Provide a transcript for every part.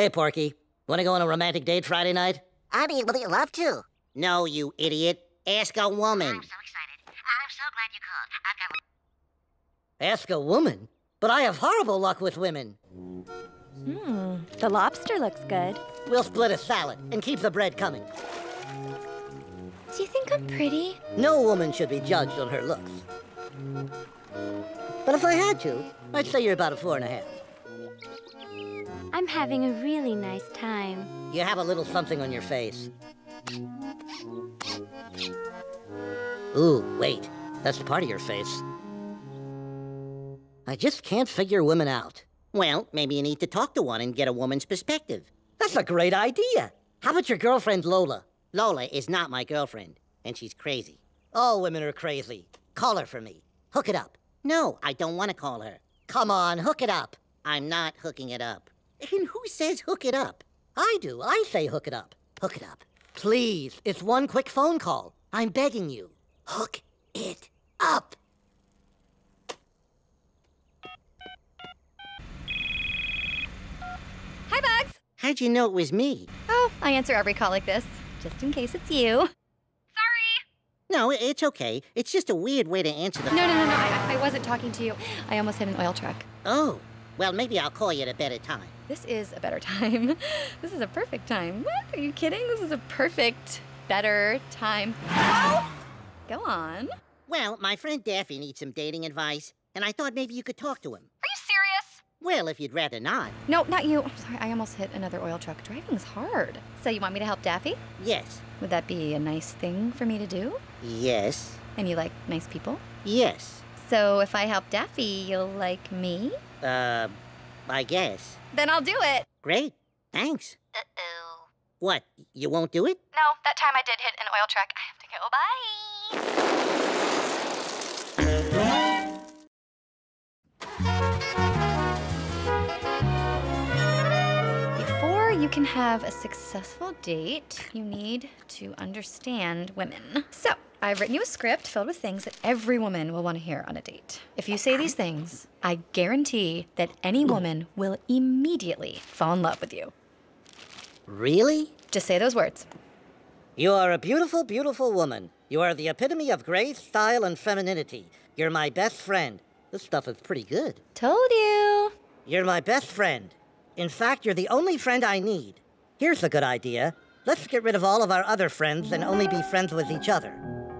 Hey, Porky. Wanna go on a romantic date Friday night? I'd be really love to. No, you idiot. Ask a woman. I'm so excited. I'm so glad you called. Ask a woman? But I have horrible luck with women. The lobster looks good. We'll split a salad and keep the bread coming. Do you think I'm pretty? No woman should be judged on her looks. But if I had to, I'd say you're about a 4.5. I'm having a really nice time. You have a little something on your face. Ooh, wait. That's part of your face. I just can't figure women out. Well, maybe you need to talk to one and get a woman's perspective. That's a great idea. How about your girlfriend, Lola? Lola is not my girlfriend, and she's crazy. All women are crazy. Call her for me. Hook it up. No, I don't want to call her. Come on, hook it up. I'm not hooking it up. And who says hook it up? I do. I say hook it up. Hook it up. Please, it's one quick phone call. I'm begging you. Hook it up. Hi, Bugs. How'd you know it was me? Oh, I answer every call like this, just in case it's you. Sorry. No, it's okay. It's just a weird way to answer the phone. No. I wasn't talking to you. I almost hit an oil truck. Oh. Well, maybe I'll call you at a better time. This is a better time. This is a perfect time. What? Are you kidding? This is a perfect, better time. Oh! Go on. Well, my friend Daffy needs some dating advice, and I thought maybe you could talk to him. Are you serious? Well, if you'd rather not. No, not you. I'm sorry, I almost hit another oil truck. Driving's hard. So you want me to help Daffy? Yes. Would that be a nice thing for me to do? Yes. And you like nice people? Yes. So if I help Daffy, you'll like me? I guess. Then I'll do it. Great. Thanks. Uh-oh. What? You won't do it? No, that time I did hit an oil truck. I have to go. Bye. Before you can have a successful date, you need to understand women. So, I've written you a script filled with things that every woman will want to hear on a date. If you say these things, I guarantee that any woman will immediately fall in love with you. Really? Just say those words. You are a beautiful, beautiful woman. You are the epitome of grace, style, and femininity. You're my best friend. This stuff is pretty good. Told you. You're my best friend. In fact, you're the only friend I need. Here's a good idea. Let's get rid of all of our other friends and only be friends with each other.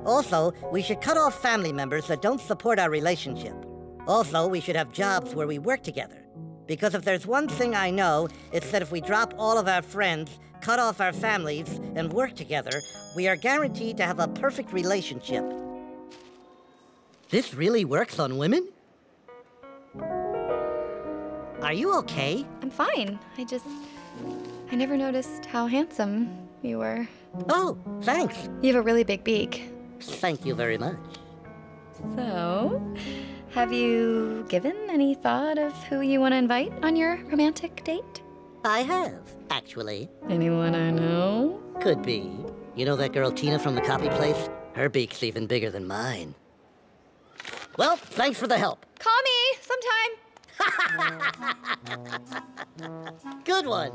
Also, we should cut off family members that don't support our relationship. Also, we should have jobs where we work together. Because if there's one thing I know, it's that if we drop all of our friends, cut off our families, and work together, we are guaranteed to have a perfect relationship. This really works on women? Are you okay? I'm fine. I never noticed how handsome you were. Oh, thanks. You have a really big beak. Thank you very much. So, have you given any thought of who you want to invite on your romantic date? I have, actually. Anyone I know? Could be. You know that girl Tina from the copy place? Her beak's even bigger than mine. Well, thanks for the help. Call me sometime. Good one.